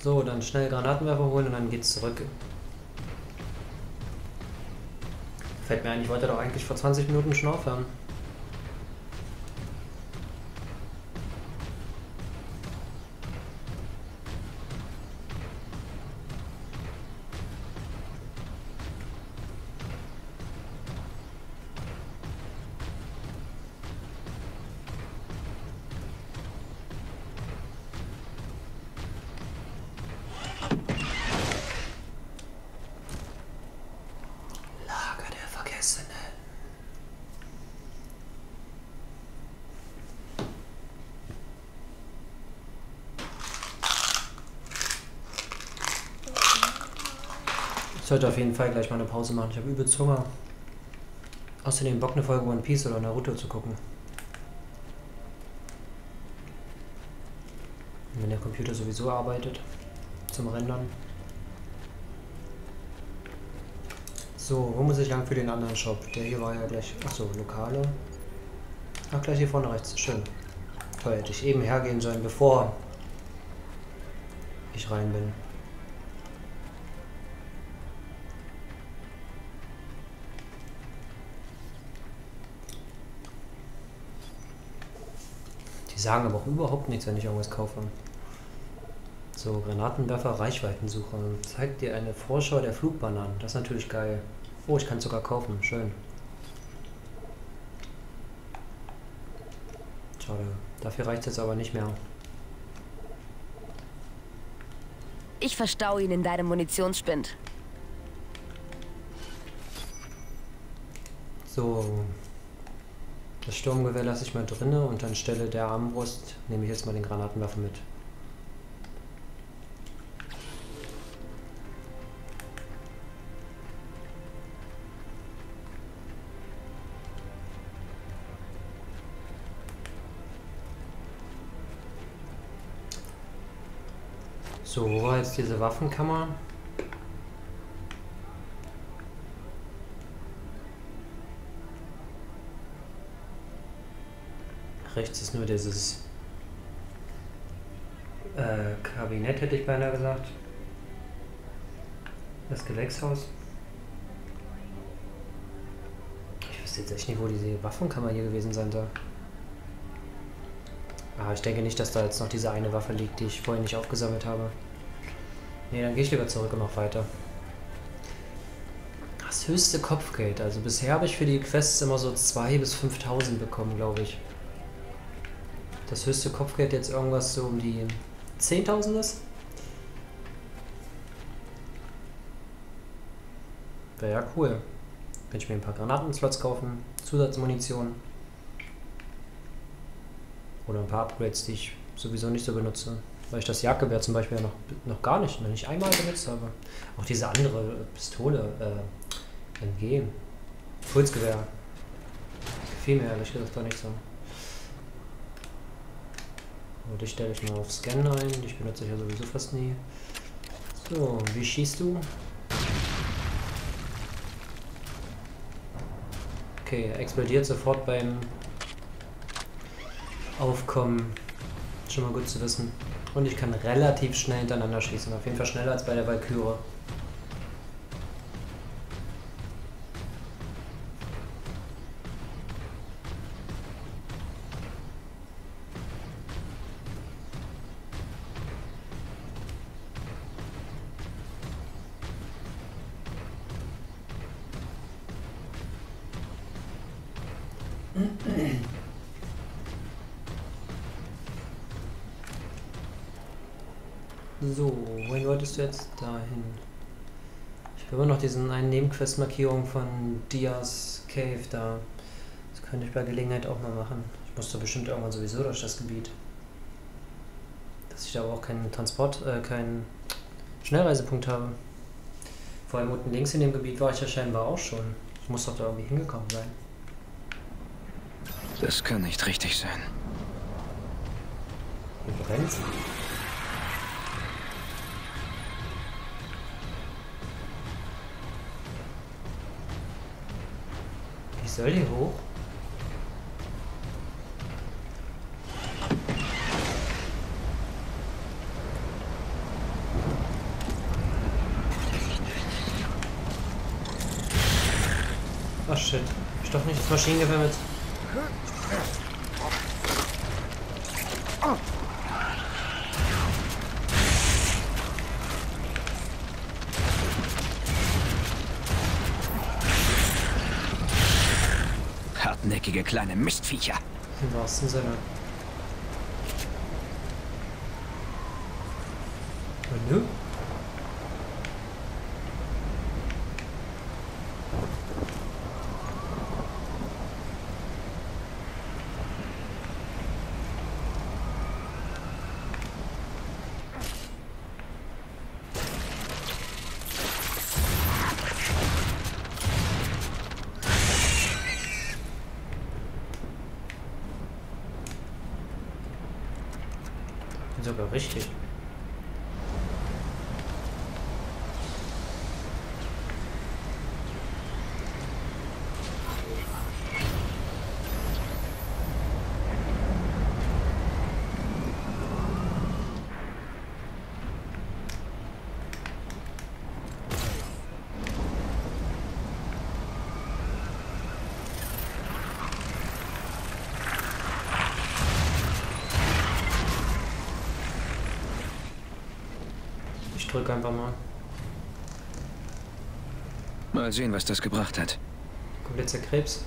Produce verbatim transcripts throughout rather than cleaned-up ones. So, dann schnell Granatenwerfer holen und dann geht's zurück. Fällt mir ein, ich wollte doch eigentlich vor zwanzig Minuten schon aufhören. Ich sollte auf jeden Fall gleich mal eine Pause machen. Ich habe übelst Hunger. Außerdem Bock, eine Folge One Piece oder Naruto zu gucken. Und wenn der Computer sowieso arbeitet, zum Rendern. So, wo muss ich lang für den anderen Shop? Der hier war ja gleich... Achso, Lokale. Ach, gleich hier vorne rechts. Schön. Toll, hätte ich eben hergehen sollen, bevor ich rein bin. Die sagen aber auch überhaupt nichts, wenn ich irgendwas kaufe. So, Granatenwerfer, Reichweitensuche. Zeigt dir eine Vorschau der Flugbananen. Das ist natürlich geil. Oh, ich kann es sogar kaufen. Schön. Schade. Dafür reicht es jetzt aber nicht mehr. Ich verstaue ihn in deinem Munitionsspind. So. Das Sturmgewehr lasse ich mal drinne und dann stelle der Armbrust, nehme ich jetzt mal den Granatenwerfer mit. So, wo war jetzt diese Waffenkammer? Rechts ist nur dieses äh, Kabinett, hätte ich beinahe gesagt. Das Gewächshaus. Ich wüsste jetzt echt nicht, wo diese Waffenkammer hier gewesen sein soll. Ah, ich denke nicht, dass da jetzt noch diese eine Waffe liegt, die ich vorhin nicht aufgesammelt habe. Ne, dann gehe ich lieber zurück und mach weiter. Das höchste Kopfgeld. Also bisher habe ich für die Quests immer so zweitausend bis fünftausend bekommen, glaube ich. Das höchste Kopfgeld jetzt irgendwas so um die zehntausend ist. Wäre ja cool. Könnte ich mir ein paar Granatenslots kaufen, Zusatzmunition. Oder ein paar Upgrades, die ich sowieso nicht so benutze. Weil ich das Jagdgewehr zum Beispiel noch, noch gar nicht, noch nicht einmal benutzt habe. Auch diese andere Pistole, äh, M G. Pulsgewehr. Gefiel mir ehrlich gesagt doch nicht so. Und ich stelle ich mal auf Scan ein, die benutze ich ja sowieso fast nie. So, wie schießt du? Okay, explodiert sofort beim Aufkommen. Schon mal gut zu wissen. Und ich kann relativ schnell hintereinander schießen, auf jeden Fall schneller als bei der Valkyrie. So, wohin wolltest du jetzt? Dahin. Ich habe immer noch diesen einen Nebenquest-Markierung von Diaz Cave da. Das könnte ich bei Gelegenheit auch mal machen. Ich muss da bestimmt irgendwann sowieso durch das Gebiet. Dass ich da aber auch keinen Transport, äh, keinen Schnellreisepunkt habe. Vor allem unten links in dem Gebiet war ich ja scheinbar auch schon. Ich muss doch da irgendwie hingekommen sein. Das kann nicht richtig sein. Hier brennt's. Soll die hoch? shit. Ich doch nicht das Maschinengewehr mit. Hartnäckige kleine Mistviecher. Im wahrsten Sinne. Hallo? Sogar richtig. Ich drücke einfach mal. Mal sehen, was das gebracht hat. Kommt jetzt der Krebs.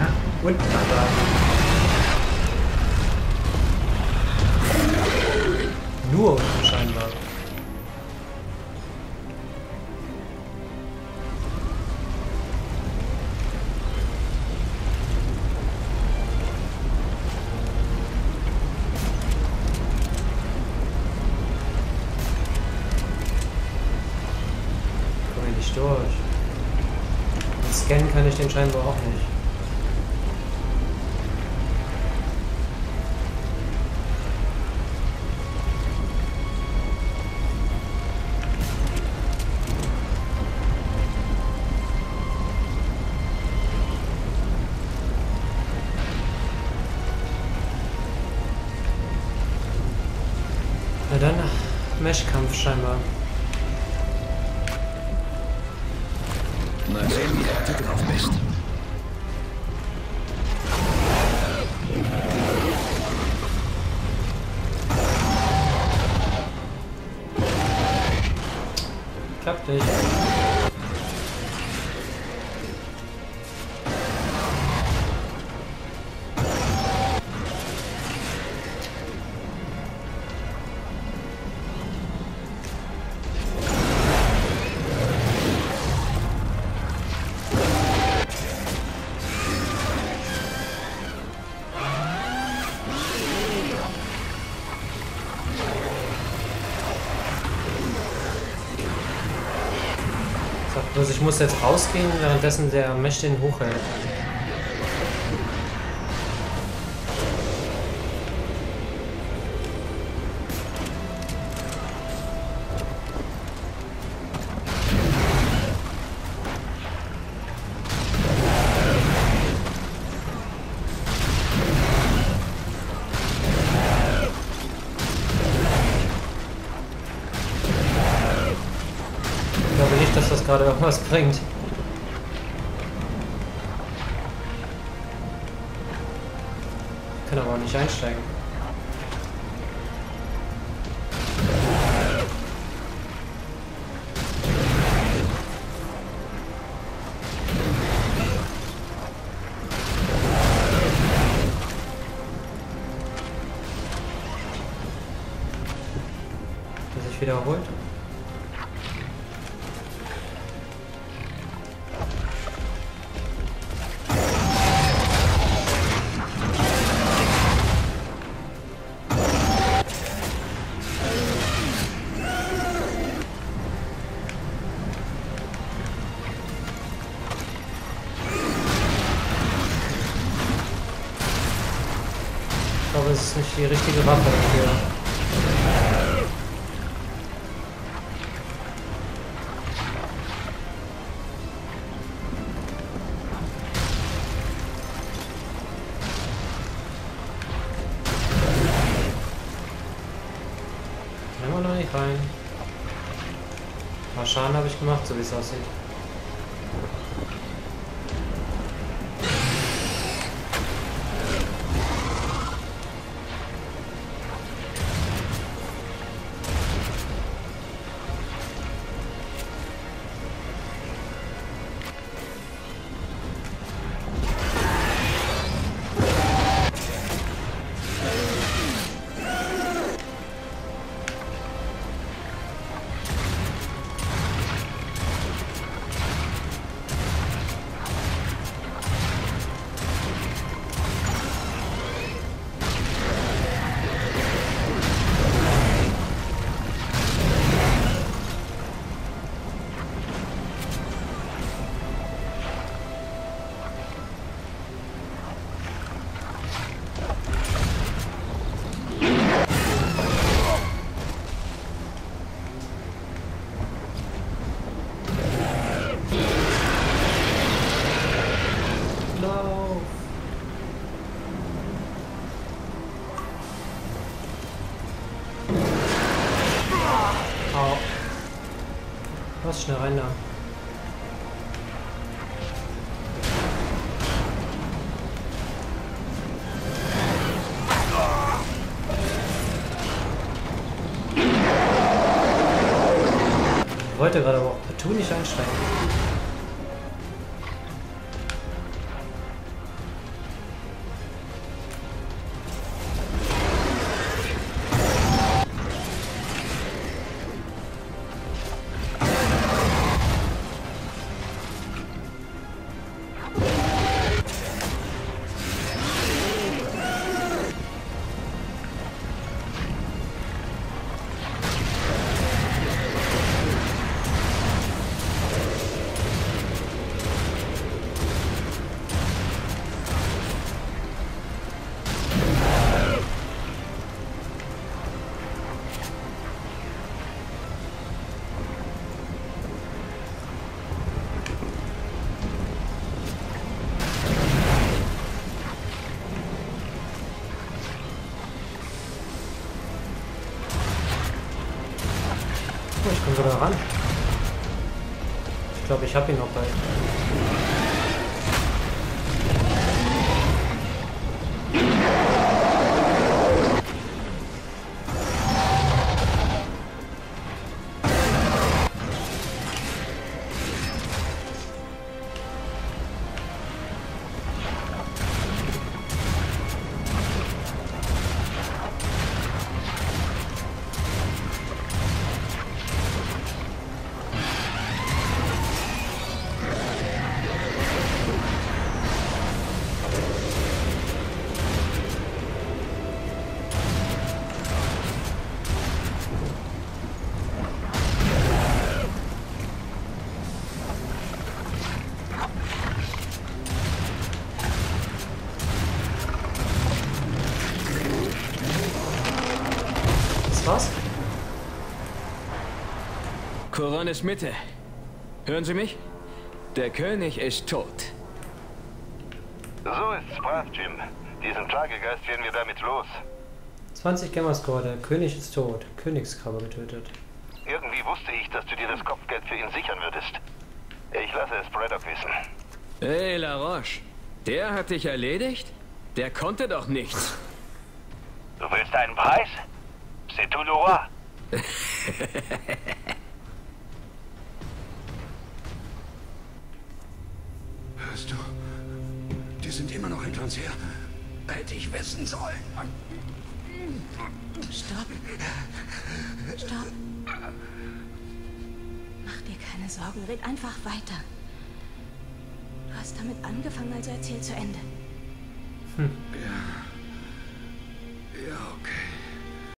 Ah, und aber. Nur scheinbar. Scannen kann ich den scheinbar auch nicht. Na dann, Meshkampf scheinbar. Mal sehen, wie hart du drauf bist. Klappt nicht. Also ich muss jetzt rausgehen, währenddessen der Mesh den hochhält. Dass das gerade irgendwas bringt. Ich kann aber auch nicht einsteigen. Dass ich wiederholt. Das ist nicht die richtige Waffe dafür. rein. Ein paar Schaden habe ich gemacht, so wie es aussieht. Schnell rein da. Ich wollte gerade aber auch partout nicht einsteigen. Oder ran. Ich glaube, ich habe ihn noch bei. Koran ist Mitte. Hören Sie mich? Der König ist tot. So ist's, brav, Jim. Diesen Plagegeist werden wir damit los. zwanzig Gamma Squad, der König ist tot. Königskrabbe getötet. Irgendwie wusste ich, dass du dir das Kopfgeld für ihn sichern würdest. Ich lasse es Braddock wissen. Hey, La Roche. Der hat dich erledigt? Der konnte doch nichts. Du willst einen Preis? C'est tout le roi. Hörst du? Die sind immer noch hinter uns her. Hätte ich wissen sollen. Stopp. Stopp. Mach dir keine Sorgen. Red einfach weiter. Du hast damit angefangen, also erzähl zu Ende. Hm. Ja. Ja, okay.